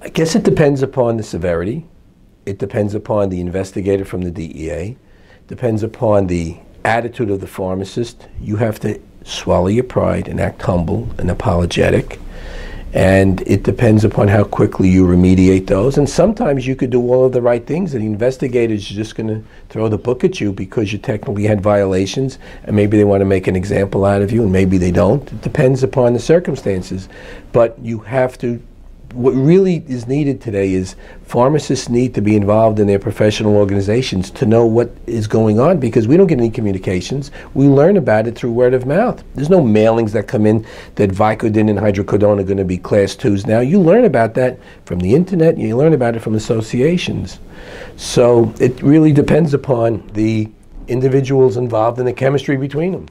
I guess it depends upon the severity. It depends upon the investigator from the DEA. Depends upon the attitude of the pharmacist. You have to swallow your pride and act humble and apologetic. And it depends upon how quickly you remediate those. And sometimes you could do all of the right things, and the investigators are just going to throw the book at you because you technically had violations, and maybe they want to make an example out of you, and maybe they don't. It depends upon the circumstances. But you have to, what really is needed today is pharmacists need to be involved in their professional organizations to know what is going on, because we don't get any communications. We learn about it through word of mouth. There's no mailings that come in that Vicodin and Hydrocodone are going to be class 2s now. You learn about that from the internet, and you learn about it from associations. So it really depends upon the individuals involved and the chemistry between them.